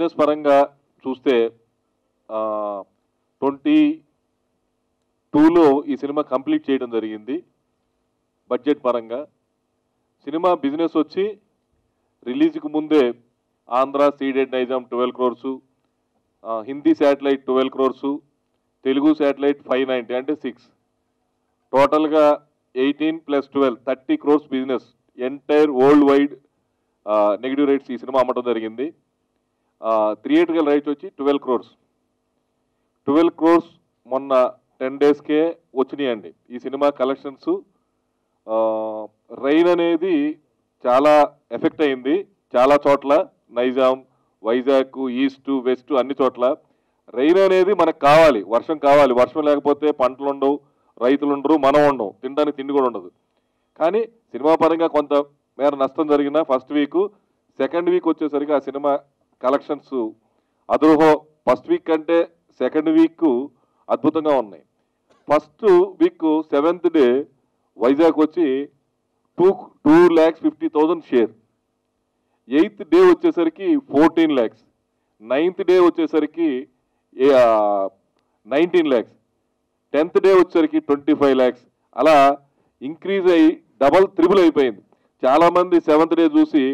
Business పరంగా చూస్తే 22లో ఈ సినిమా కంప్లీట్ చేయడం జరిగింది. బడ్జెట్ పరంగా సినిమా బిజినెస్ వచ్చి రిలీజ్కి ముందే Andhra Ceded Nizam 12 crores, Hindi satellite 12 crores, Telugu satellite 590 అంటే 6, టోటల్గా 18 + 12 30 crores business entire world wide negative rights ఈ సినిమా అమ్మటం జరిగింది. థియేట్రికల్ రైట్స్ వచ్చి 12 crores, 12 crores మొన్న 10 daysకే వచ్చినాయండి. ఈ సినిమా కలెక్షన్స్ రైన్ అనేది చాలా ఎఫెక్ట్ అయింది. చాలా చోట్ల నైజాం, వైజాగ్, ఈస్ట్, వెస్ట్ అన్ని చోట్ల రైన్ అనేది మనకు కావాలి, వర్షం కావాలి. వర్షం లేకపోతే పంటలు ఉండవు, రైతులు ఉండరు, మనం ఉండవు, తినడానికి తిండి కూడా ఉండదు. కానీ సినిమా పరంగా కొంత మేర నష్టం జరిగిన ఫస్ట్ వీక్, సెకండ్ వీక్ వచ్చేసరికి ఆ సినిమా కలెక్షన్స్ అదృహో ఫస్ట్ వీక్ కంటే సెకండ్ వీక్ అద్భుతంగా ఉన్నాయి. First week 7th day Vizag వచ్చి 2,50,000 షేర్, 8th day వచ్చేసరికి 14 lakhs, 9th day వచ్చేసరికి 19 lakhs, 10th day వచ్చేసరికి 25 lakhs, అలా ఇంక్రీజ్ అయ్యి డబుల్, ట్రిపుల్ అయిపోయింది. చాలామంది 7th day చూసి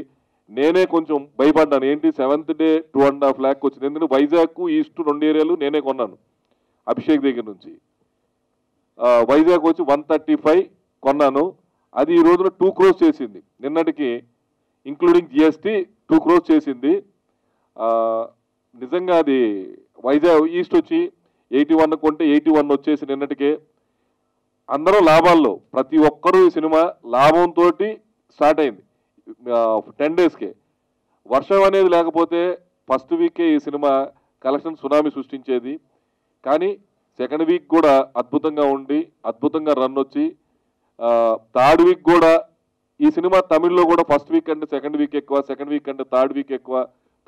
నేనే కొంచెం భయపడ్డాను, ఏంటి 7th day 2.5 lakh వచ్చింది. ఎందుకంటే వైజాగ్ ఈస్ట్ 2 ఏరియాలు నేనే కొన్నాను. అభిషేక్ దగ్గర నుంచి వైజాగ్ వచ్చి 135 కొన్నాను, అది ఈ రోజున 2 crores చేసింది. నిన్నటికి ఇంక్లూడింగ్ జిఎస్టీ 2 crores చేసింది. నిజంగా అది వైజాగ్ ఈస్ట్ వచ్చి 81 కొంటే 81 వచ్చేసి నిన్నటికే. అందరూ లాభాల్లో, ప్రతి ఒక్కరూ ఈ సినిమా లాభంతో స్టార్ట్ అయింది 10 daysకే. వర్షం అనేది లేకపోతే ఫస్ట్ వీకే ఈ సినిమా కలెక్షన్ సునామీ సృష్టించేది. కానీ సెకండ్ వీక్ కూడా అద్భుతంగా ఉండి అద్భుతంగా రన్ వచ్చి, థర్డ్ వీక్ కూడా ఈ సినిమా తమిళ్లో కూడా ఫస్ట్ వీక్ అంటే సెకండ్ వీక్ ఎక్కువ, సెకండ్ వీక్ అంటే థర్డ్ వీక్ ఎక్కువ,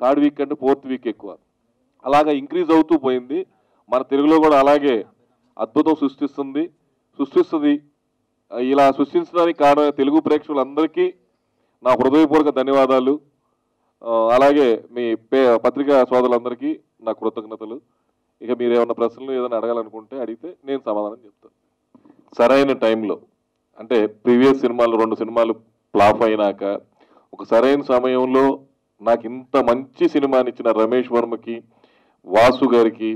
థర్డ్ వీక్ అంటే ఫోర్త్ వీక్ ఎక్కువ, అలాగా ఇంక్రీజ్ అవుతూ పోయింది. మన తెలుగులో కూడా అలాగే అద్భుతం సృష్టిస్తుంది. ఇలా సృష్టించడానికి కారణం తెలుగు ప్రేక్షకులందరికీ నా హృదయపూర్వక ధన్యవాదాలు. అలాగే మీ పత్రికా సోదరులందరికీ నా కృతజ్ఞతలు. ఇక మీరు ఏమన్నా ప్రశ్నలు ఏదైనా అడగాలనుకుంటే అడిగితే నేను సమాధానం చెప్తాను. సరైన టైంలో అంటే ప్రీవియస్ సినిమాలు 2 సినిమాలు ఫ్లాప్ అయినాక ఒక సరైన సమయంలో నాకు ఇంత మంచి సినిమాని ఇచ్చిన రమేష్ వర్మకి, వాసు గారికి,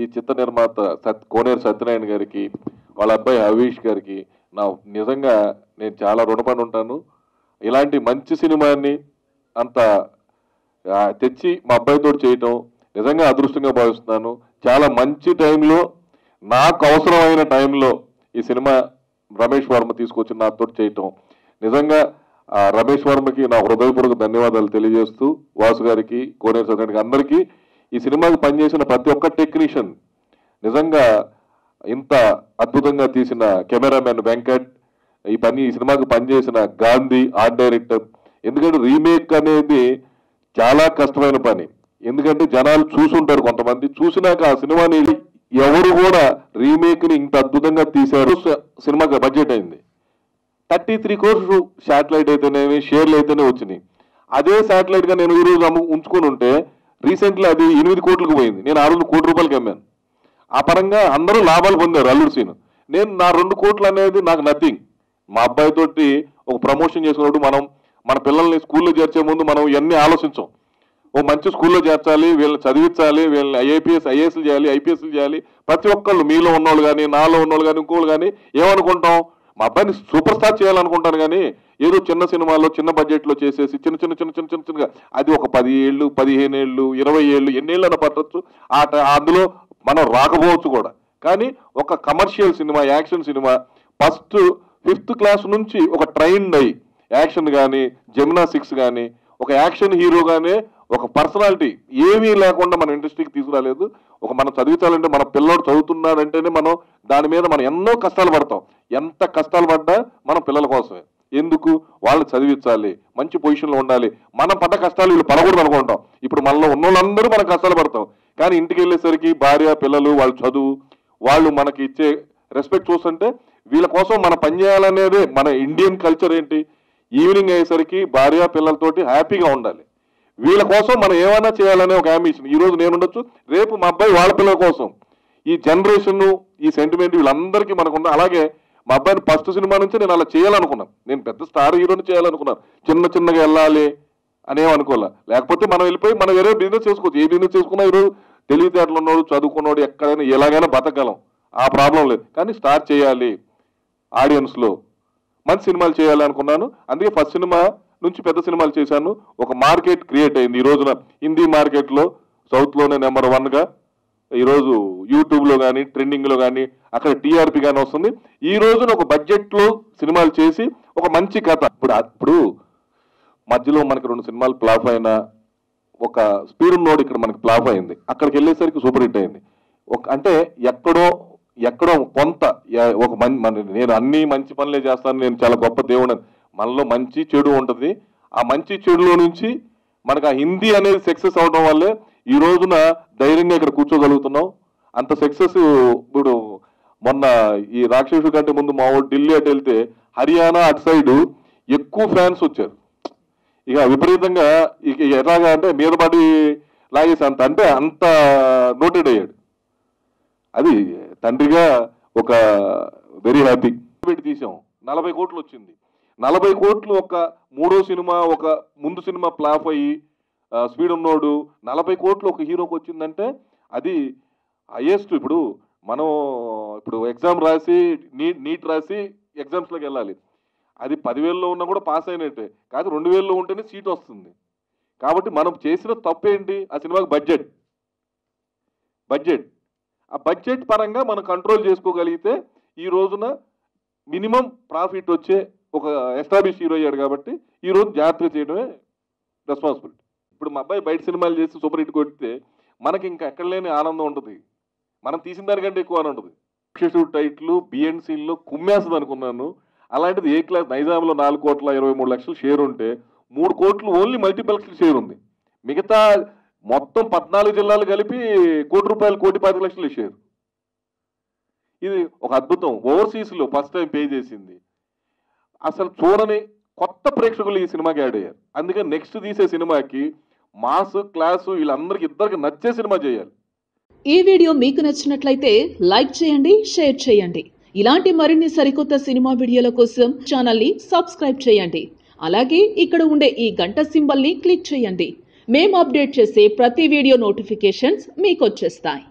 ఈ చిత్ర నిర్మాత కోనేరు సత్యనారాయణ గారికి, వాళ్ళ అబ్బాయి హరీష్ గారికి నా నిజంగా నేను చాలా రుణపడి ఉంటాను. ఇలాంటి మంచి సినిమాని అంత తెచ్చి మా అబ్బాయితో చేయటం నిజంగా అదృష్టంగా భావిస్తున్నాను. చాలా మంచి టైంలో, నాకు అవసరమైన టైంలో ఈ సినిమా రమేష్ వర్మ తీసుకొచ్చి నాతో చేయటం నిజంగా రమేష్ వర్మకి నా హృదయపూర్వక ధన్యవాదాలు తెలియజేస్తూ, వాసు గారికి, కోనేరు సత్యనారాయణ అందరికీ, ఈ సినిమాకి పనిచేసిన ప్రతి ఒక్క టెక్నీషియన్, నిజంగా ఇంత అద్భుతంగా తీసిన కెమెరామెన్ వెంకట్, ఈ సినిమాకి పనిచేసిన గాంధీ ఆర్ట్ డైరెక్టర్. ఎందుకంటే రీమేక్ అనేది చాలా కష్టమైన పని. ఎందుకంటే జనాలు చూసుంటారు, కొంతమంది చూసినాక ఆ సినిమాని ఎవరు కూడా రీమేక్ని ఇంత అద్భుతంగా తీశారు. సినిమాకి బడ్జెట్ అయింది 33 crores, శాటిలైట్ అయితేనేమి, షేర్లు అయితేనే వచ్చినాయి. అదే శాటిలైట్గా నేను ఈరోజు ఉంచుకొని ఉంటే రీసెంట్లీ అది 8 crores పోయింది. నేను ఆ రోజు ₹1 crore అమ్మాను. ఆ పరంగా అందరూ లాభాలు పొందారు. అల్లుడు సీన్ నేను నా ₹2 crore అనేది నాకు నథింగ్. మా అబ్బాయితోటి ఒక ప్రమోషన్ చేసుకున్నప్పుడు మనం మన పిల్లల్ని స్కూల్లో చేర్చే ముందు మనం ఇవన్నీ ఆలోచించాం. ఓ మంచి స్కూల్లో చేర్చాలి, వీళ్ళని చదివించాలి, వీళ్ళని IAPS, IASలు చేయాలి, IPSలు చేయాలి. ప్రతి ఒక్కళ్ళు మీలో ఉన్నోళ్ళు కానీ, నాలో ఉన్నోళ్ళు కానీ, ఇంకోళ్ళు కానీ ఏమనుకుంటాం, మా అబ్బాయిని సూపర్ స్టార్ చేయాలనుకుంటాను. కానీ ఏదో చిన్న సినిమాల్లో చిన్న బడ్జెట్లో చేసేసి చిన్న చిన్న చిన్న చిన్న చిన్న చిన్నగా అది ఒక 10 ఏళ్ళు, 15 ఏళ్ళు, 20 ఏళ్ళు, ఎన్నేళ్ళు అని పట్టచ్చు. అందులో మనం రాకపోవచ్చు కూడా. కానీ ఒక commercial cinema, action cinema first 5th class నుంచి ఒక ట్రైన్డ్ అయ్యి యాక్షన్ కానీ, Gemini 6 కానీ, ఒక యాక్షన్ హీరోగానే ఒక పర్సనాలిటీ ఏమీ లేకుండా మన ఇండస్ట్రీకి తీసుకురాలేదు. ఒక మనం చదివించాలంటే మన పిల్లడు చదువుతున్నాడంటేనే మనం దాని మీద మనం ఎన్నో కష్టాలు పడతాం. ఎంత కష్టాలు పడ్డా మన పిల్లల కోసమే. ఎందుకు వాళ్ళు చదివించాలి, మంచి పొజిషన్లో ఉండాలి. మనం పడ్డ కష్టాలు వీళ్ళు పడకూడదు అనుకుంటాం. ఇప్పుడు మనలో ఉన్న వాళ్ళందరూ మనం కష్టాలు పడతాం. కానీ ఇంటికి వెళ్ళేసరికి భార్య, పిల్లలు, వాళ్ళ చదువు, వాళ్ళు మనకి ఇచ్చే రెస్పెక్ట్ చూస్తుంటే వీళ్ళ కోసం మనం పనిచేయాలనేదే మన ఇండియన్ కల్చర్. ఏంటి ఈవినింగ్ అయ్యేసరికి భార్య పిల్లలతోటి హ్యాపీగా ఉండాలి, వీళ్ళ కోసం మనం ఏమైనా చేయాలనే ఒక అంబిషన్ ఈరోజు నేనుండొచ్చు, రేపు మా అబ్బాయి వాళ్ళ పిల్లల కోసం. ఈ జనరేషన్, ఈ సెంటిమెంట్ వీళ్ళందరికీ మనకున్న. అలాగే మా అబ్బాయిని ఫస్ట్ సినిమా నుంచి నేను అలా చేయాలనుకున్నాను, నేను పెద్ద స్టార్ హీరోని చేయాలనుకున్నాను. చిన్న చిన్నగా వెళ్ళాలి అనేమనుకోలే, లేకపోతే మనం వెళ్ళిపోయి మనం వేరే బిజినెస్ చేసుకోవచ్చు. ఏ బిజినెస్ చేసుకున్నా ఈరోజు తెలివితేటలు ఉన్నాడు, చదువుకున్నాడు, ఎక్కడైనా ఎలాగైనా బతకగలం, ఆ ప్రాబ్లం లేదు. కానీ స్టార్ చేయాలి, ఆడియన్స్లో మంచి సినిమాలు చేయాలి అనుకున్నాను. అందుకే ఫస్ట్ సినిమా నుంచి పెద్ద సినిమాలు చేశాను. ఒక మార్కెట్ క్రియేట్ అయింది. ఈ రోజున హిందీ మార్కెట్లో సౌత్లోనే నెంబర్ 1గా ఈరోజు యూట్యూబ్లో కానీ ట్రెండింగ్లో కానీ అక్కడ టీఆర్పీ కానీ వస్తుంది. ఈ రోజున ఒక బడ్జెట్లో సినిమాలు చేసి ఒక మంచి కథ. ఇప్పుడు మధ్యలో మనకి 2 సినిమాలు ఫ్లాప్ అయినా, ఒక స్పీడ్ నోడ్ ఇక్కడ మనకి ఫ్లాప్ అయింది, అక్కడికి వెళ్ళేసరికి సూపర్ హిట్ అయింది. అంటే ఎక్కడో కొంత ఒక నేను అన్ని మంచి పనులే చేస్తాను, నేను చాలా గొప్ప దేవుడు, మనలో మంచి చెడు ఉంటుంది. ఆ మంచి చెడులో నుంచి మనకు ఆ హిందీ అనేది సక్సెస్ అవడం వల్లే ఈ రోజున ధైర్యంగా ఇక్కడ కూర్చోగలుగుతున్నాం. అంత సక్సెస్ ఇప్పుడు మొన్న ఈ రాక్షసుడి కంటే ముందు మా ఊరు ఢిల్లీ అటు వెళ్తే హర్యానా అటు సైడు ఎక్కువ ఫ్యాన్స్ వచ్చారు. ఇక విపరీతంగా ఇక ఎలాగా అంటే మీద పడి లాగేసి అంత నోటెడ్ అయ్యాడు. అది తండ్రిగా ఒక వెరీ హ్యాపీ. పెట్టి తీసాం, 40 కోట్లు వచ్చింది. 40 కోట్లు ఒక మూడో సినిమా, ఒక ముందు సినిమా ఫ్లాప్ అయ్యి స్పీడ్ ఉన్నోడు 40 కోట్లు ఒక హీరోకి వచ్చిందంటే అది హైయెస్ట్. ఇప్పుడు మనం ఇప్పుడు ఎగ్జామ్ రాసి నీట్ రాసి ఎగ్జామ్స్లోకి వెళ్ళాలి, అది 10,000లో ఉన్నా కూడా పాస్ అయినట్టే కాదు, 2,000లో ఉంటేనే సీట్ వస్తుంది. కాబట్టి మనం చేసిన తప్పు ఏంటి? ఆ సినిమాకి బడ్జెట్ ఆ బడ్జెట్ పరంగా మనం కంట్రోల్ చేసుకోగలిగితే ఈ రోజున మినిమం ప్రాఫిట్ వచ్చే ఒక ఎస్టాబ్లిష్ హీరో అయ్యాడు. కాబట్టి ఈరోజు జాగ్రత్తగా చేయడమే రెస్పాన్సిబిలిటీ. ఇప్పుడు మా అబ్బాయి బయట సినిమాలు చేసి సూపర్ హిట్ కొడితే మనకి ఇంకా ఎక్కడ లేని ఆనందం ఉంటుంది, మనం తీసిన దానికంటే ఎక్కువ అని ఉంటుంది. షూట్ టైట్లు బిఎన్సీల్లో కుమ్మేస్తుంది అనుకున్నాను, అలాంటిది ఏ క్లాస్ నైజాంలో 4,23,00,000 షేర్ ఉంటే 3 కోట్లు ఓన్లీ మల్టీప్లెక్స్ షేర్ ఉంది, మిగతా మొత్తం 14 జిల్లాలు కలిపి ₹1 కోటి 1,25,00,000 షేర్. ఇది ఒక అద్భుతం. ఓవర్సీస్లో ఫస్ట్ టైం పే చేసింది, అసలు చూడని కొత్త ప్రేక్షకులు ఈ సినిమాకి యాడ్ అయ్యారు. అందుకే నెక్స్ట్ తీసే సినిమాకి మాస్ క్లాసు వీళ్ళందరికీ ఇద్దరికి నచ్చే సినిమా చేయాలి. ఈ వీడియో మీకు నచ్చినట్లయితే లైక్ చేయండి, షేర్ చేయండి. ఇలాంటి మరిన్ని సరికొత్త సినిమా వీడియోల కోసం ఛానల్ని సబ్స్క్రైబ్ చేయండి. అలాగే ఇక్కడ ఉండే ఈ గంట సింబల్ని క్లిక్ చేయండి. మేము అప్డేట్ చేసే ప్రతి వీడియో నోటిఫికేషన్స్ మీకు వచ్చేస్తాయి.